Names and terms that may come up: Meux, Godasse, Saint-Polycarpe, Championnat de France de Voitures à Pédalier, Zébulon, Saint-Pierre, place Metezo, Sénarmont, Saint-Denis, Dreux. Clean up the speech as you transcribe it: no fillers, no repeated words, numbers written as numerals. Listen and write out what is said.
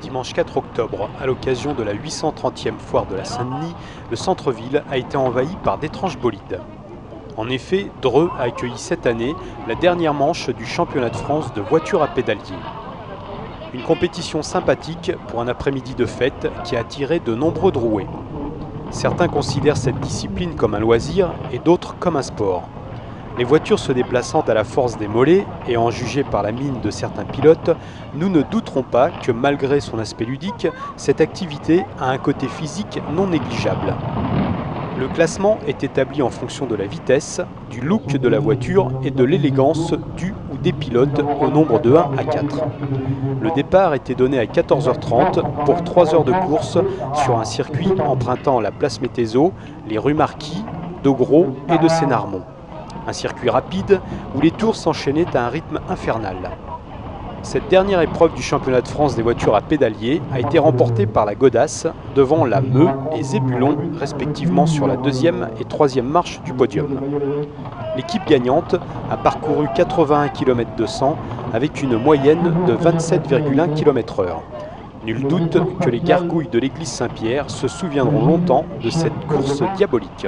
Dimanche 4 octobre, à l'occasion de la 830e foire de la Saint-Denis, le centre-ville a été envahi par d'étranges bolides. En effet, Dreux a accueilli cette année la dernière manche du Championnat de France de Voitures à Pédalier. Une compétition sympathique pour un après-midi de fête qui a attiré de nombreux Droués. Certains considèrent cette discipline comme un loisir et d'autres comme un sport. Les voitures se déplaçant à la force des mollets et en jugé par la mine de certains pilotes, nous ne douterons pas que malgré son aspect ludique, cette activité a un côté physique non négligeable. Le classement est établi en fonction de la vitesse, du look de la voiture et de l'élégance du ou des pilotes au nombre de 1 à 4. Le départ était donné à 14h30 pour 3 heures de course sur un circuit empruntant la place Metezo, les rues Marquis, de Gros et de Sénarmont. Un circuit rapide où les tours s'enchaînaient à un rythme infernal. Cette dernière épreuve du championnat de France des voitures à pédalier a été remportée par la Godasse devant la Meux et Zébulon, respectivement sur la deuxième et troisième marche du podium. L'équipe gagnante a parcouru 81 km/200 avec une moyenne de 27,1 km/h. Nul doute que les gargouilles de l'église Saint-Pierre se souviendront longtemps de cette course diabolique.